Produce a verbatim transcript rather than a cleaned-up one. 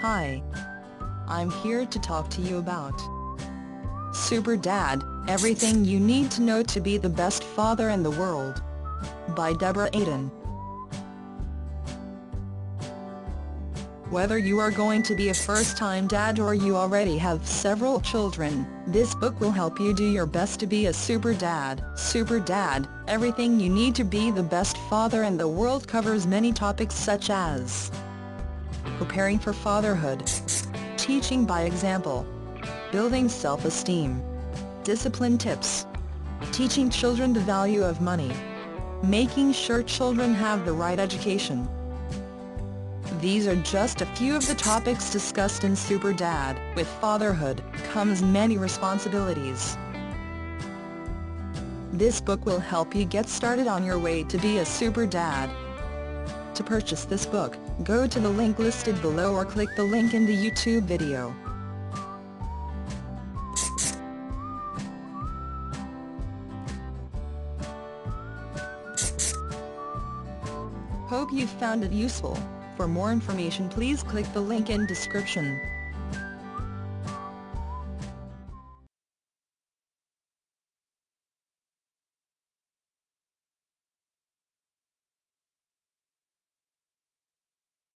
Hi. I'm here to talk to you about Super Dad, Everything You Need to Know to Be the Best Father in the World, by Debra Aiden. Whether you are going to be a first-time dad or you already have several children, this book will help you do your best to be a super dad. Super Dad, Everything You Need to Be the Best Father in the World covers many topics such as preparing for fatherhood, teaching by example, building self-esteem, discipline tips, teaching children the value of money, making sure children have the right education. These are just a few of the topics discussed in Super Dad. With fatherhood comes many responsibilities. This book will help you get started on your way to be a super dad. To purchase this book, go to the link listed below or click the link in the YouTube video. Hope you found it useful. For more information, please click the link in description.